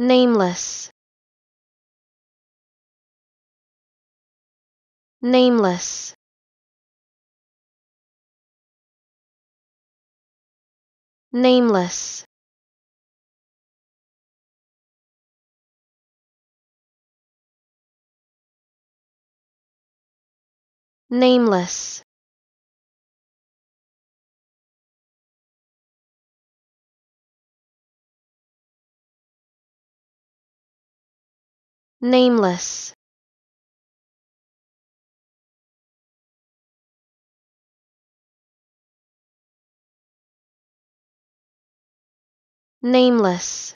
Nameless, nameless, nameless, nameless, nameless, nameless,